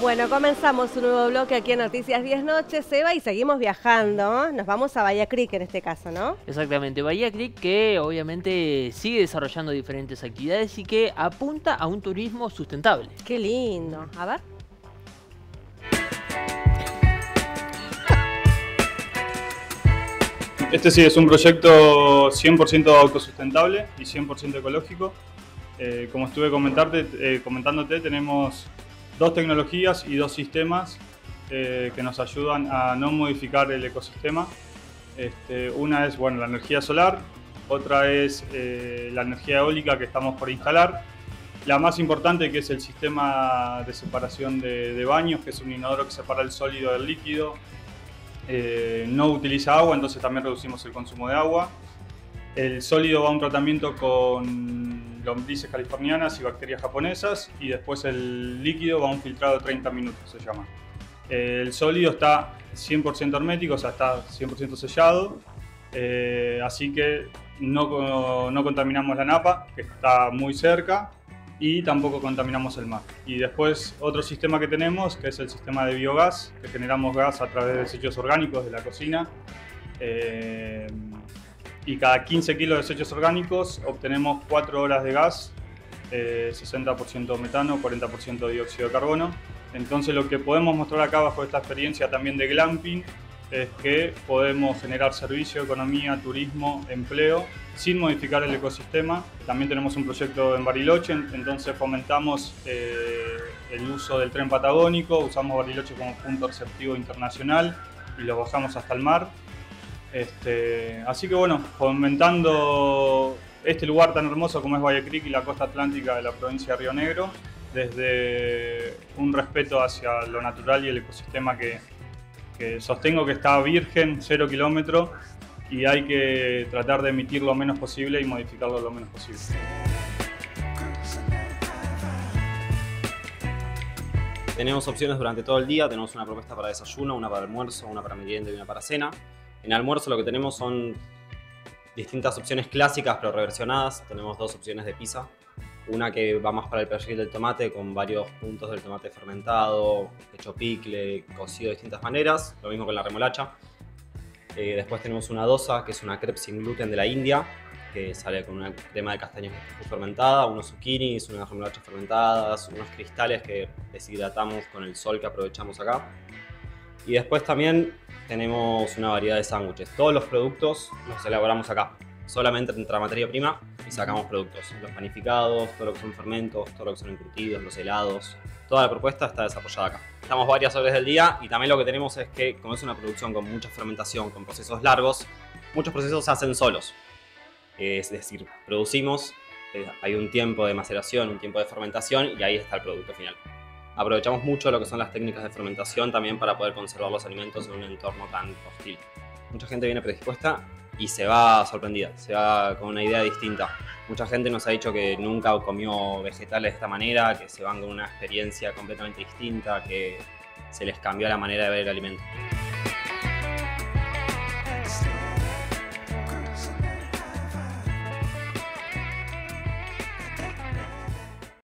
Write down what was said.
Bueno, comenzamos un nuevo bloque aquí en Noticias 10 Noches, Eva, y seguimos viajando. Nos vamos a Bahía Creek en este caso, ¿no? Exactamente, Bahía Creek que obviamente sigue desarrollando diferentes actividades y que apunta a un turismo sustentable. ¡Qué lindo! A ver. Este sí es un proyecto 100% autosustentable y 100% ecológico. Como estuve comentándote, tenemos dos tecnologías y dos sistemas que nos ayudan a no modificar el ecosistema. Una es la energía solar, otra es la energía eólica que estamos por instalar. La más importante, que es el sistema de separación de baños, que es un inodoro que separa el sólido del líquido. No utiliza agua, entonces también reducimos el consumo de agua. El sólido va a un tratamiento con lombrices californianas y bacterias japonesas, y después el líquido va a un filtrado de 30 minutos, se llama. El sólido está 100% hermético, o sea, está 100% sellado, así que no contaminamos la napa, que está muy cerca, y tampoco contaminamos el mar. Y después otro sistema que tenemos, que es el sistema de biogás, que generamos gas a través de desechos orgánicos de la cocina, y cada 15 kilos de desechos orgánicos obtenemos 4 horas de gas, 60% metano, 40% dióxido de carbono. Entonces lo que podemos mostrar acá bajo esta experiencia también de glamping es que podemos generar servicio, economía, turismo, empleo, sin modificar el ecosistema. También tenemos un proyecto en Bariloche, entonces fomentamos el uso del tren patagónico, usamos Bariloche como punto receptivo internacional y lo bajamos hasta el mar. Así que bueno, fomentando este lugar tan hermoso como es Valle Creek y la costa atlántica de la provincia de Río Negro, desde un respeto hacia lo natural y el ecosistema que sostengo que está virgen, 0 kilómetro, y hay que tratar de emitir lo menos posible y modificarlo lo menos posible. Tenemos opciones durante todo el día, tenemos una propuesta para desayuno, una para almuerzo, una para merienda y una para cena. En almuerzo lo que tenemos son distintas opciones clásicas pero reversionadas. Tenemos dos opciones de pizza, una que va más para el perfil del tomate, con varios puntos del tomate fermentado, hecho picle, cocido de distintas maneras, lo mismo con la remolacha. Después tenemos una dosa, que es una crepe sin gluten de la India, que sale con una crema de castañas fermentada, unos zucchinis, unas remolachas fermentadas, unos cristales que deshidratamos con el sol que aprovechamos acá. Y después también tenemos una variedad de sándwiches. Todos los productos los elaboramos acá. Solamente entra materia prima y sacamos productos. Los panificados, todo lo que son fermentos, todo lo que son encurtidos, los helados. Toda la propuesta está desarrollada acá. Estamos varias horas del día y también lo que tenemos es que, como es una producción con mucha fermentación, con procesos largos, muchos procesos se hacen solos. Es decir, producimos, hay un tiempo de maceración, un tiempo de fermentación y ahí está el producto final. Aprovechamos mucho lo que son las técnicas de fermentación también para poder conservar los alimentos en un entorno tan hostil. Mucha gente viene predispuesta y se va sorprendida, se va con una idea distinta. Mucha gente nos ha dicho que nunca comió vegetales de esta manera, que se van con una experiencia completamente distinta, que se les cambió la manera de ver el alimento.